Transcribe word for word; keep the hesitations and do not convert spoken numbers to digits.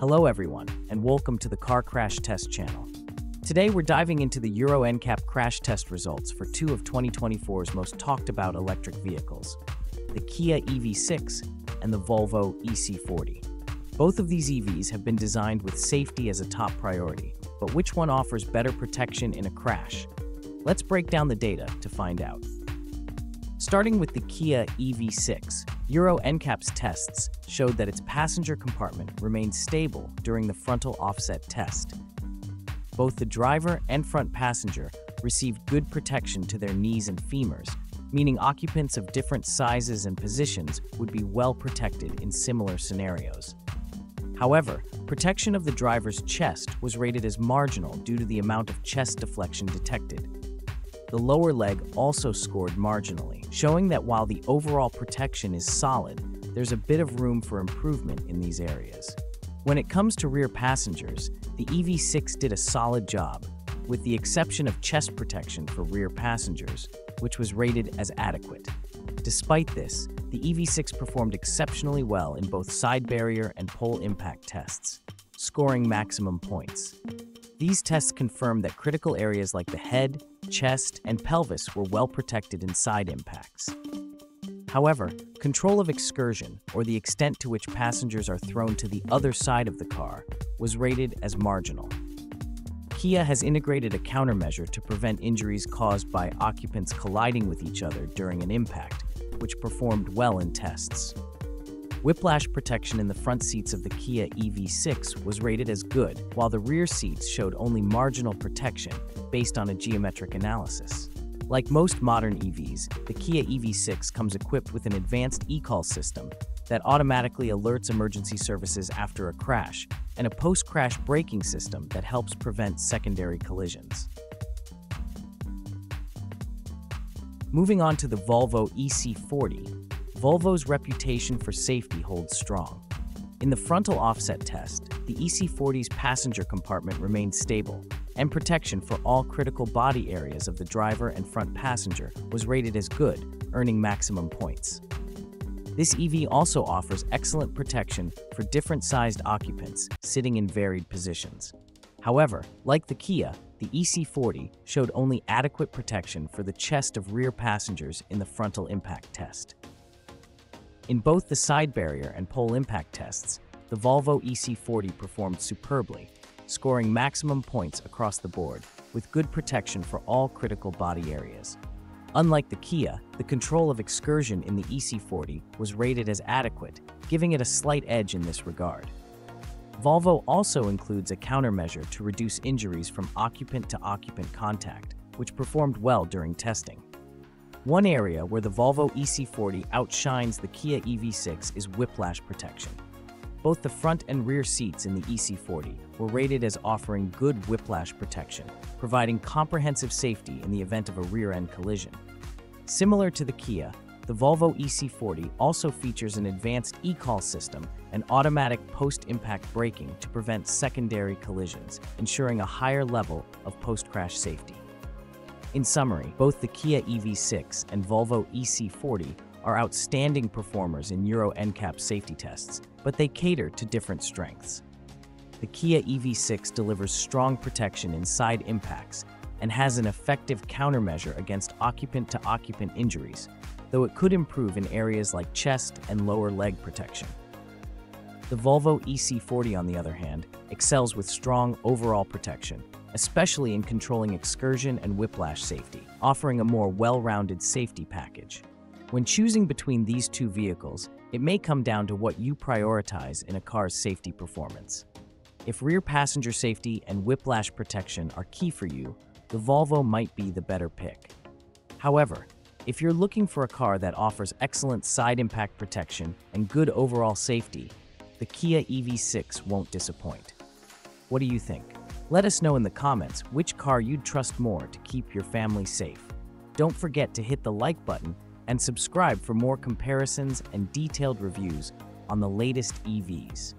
Hello everyone, and welcome to the Car Crash Test Channel. Today we're diving into the Euro N CAP crash test results for two of twenty twenty-four's most talked about electric vehicles, the Kia E V six and the Volvo E C forty. Both of these E Vs have been designed with safety as a top priority, but which one offers better protection in a crash? Let's break down the data to find out. Starting with the Kia E V six, Euro N CAP's tests showed that its passenger compartment remained stable during the frontal offset test. Both the driver and front passenger received good protection to their knees and femurs, meaning occupants of different sizes and positions would be well protected in similar scenarios. However, protection of the driver's chest was rated as marginal due to the amount of chest deflection detected. The lower leg also scored marginally, showing that while the overall protection is solid, there's a bit of room for improvement in these areas. When it comes to rear passengers, the E V six did a solid job, with the exception of chest protection for rear passengers, which was rated as adequate. Despite this, the E V six performed exceptionally well in both side barrier and pole impact tests, scoring maximum points. These tests confirm that critical areas like the head, chest, and pelvis were well protected in side impacts. However, control of excursion, or the extent to which passengers are thrown to the other side of the car, was rated as marginal. Kia has integrated a countermeasure to prevent injuries caused by occupants colliding with each other during an impact, which performed well in tests. Whiplash protection in the front seats of the Kia E V six was rated as good, while the rear seats showed only marginal protection based on a geometric analysis. Like most modern E Vs, the Kia E V six comes equipped with an advanced e-call system that automatically alerts emergency services after a crash and a post-crash braking system that helps prevent secondary collisions. Moving on to the Volvo E C forty, Volvo's reputation for safety holds strong. In the frontal offset test, the E C forty's passenger compartment remained stable, and protection for all critical body areas of the driver and front passenger was rated as good, earning maximum points. This E V also offers excellent protection for different-sized occupants sitting in varied positions. However, like the Kia, the E C forty showed only adequate protection for the chest of rear passengers in the frontal impact test. In both the side barrier and pole impact tests, the Volvo E C forty performed superbly, scoring maximum points across the board, with good protection for all critical body areas. Unlike the Kia, the control of excursion in the E C forty was rated as adequate, giving it a slight edge in this regard. Volvo also includes a countermeasure to reduce injuries from occupant-to-occupant contact, which performed well during testing. One area where the Volvo E C forty outshines the Kia E V six is whiplash protection. Both the front and rear seats in the E C forty were rated as offering good whiplash protection, providing comprehensive safety in the event of a rear-end collision. Similar to the Kia, the Volvo E C forty also features an advanced e-call system and automatic post-impact braking to prevent secondary collisions, ensuring a higher level of post-crash safety. In summary, both the Kia E V six and Volvo E C forty are outstanding performers in Euro N CAP safety tests, but they cater to different strengths. The Kia E V six delivers strong protection in side impacts and has an effective countermeasure against occupant-to-occupant injuries, though it could improve in areas like chest and lower leg protection. The Volvo E C forty, on the other hand, excels with strong overall protection, especially in controlling excursion and whiplash safety, offering a more well-rounded safety package. When choosing between these two vehicles, it may come down to what you prioritize in a car's safety performance. If rear passenger safety and whiplash protection are key for you, the Volvo might be the better pick. However, if you're looking for a car that offers excellent side impact protection and good overall safety, the Kia E V six won't disappoint. What do you think? Let us know in the comments which car you'd trust more to keep your family safe. Don't forget to hit the like button and subscribe for more comparisons and detailed reviews on the latest E Vs.